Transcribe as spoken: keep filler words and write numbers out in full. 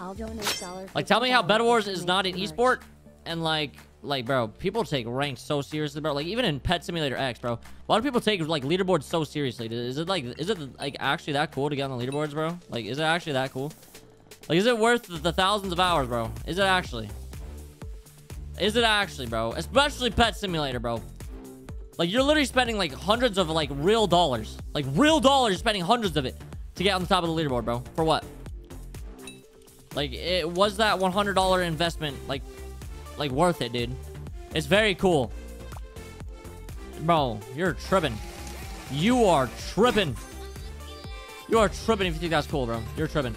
I'll donate dollar like, tell me how Bed Wars is not an esport, and like, like, bro, people take ranks so seriously, bro. Like, even in Pet Simulator X, bro, a lot of people take like leaderboards so seriously. Is it like, is it like actually that cool to get on the leaderboards, bro? Like, is it actually that cool? Like, is it worth the, the thousands of hours, bro? Is it actually? Is it actually, bro? Especially Pet Simulator, bro. Like, you're literally spending like hundreds of like real dollars, like real dollars, spending hundreds of it to get on the top of the leaderboard, bro. For what? Like, it was that one hundred dollar investment, like, like worth it, dude. It's very cool, bro. You're tripping. You are tripping. You are tripping if you think that's cool, bro. You're tripping.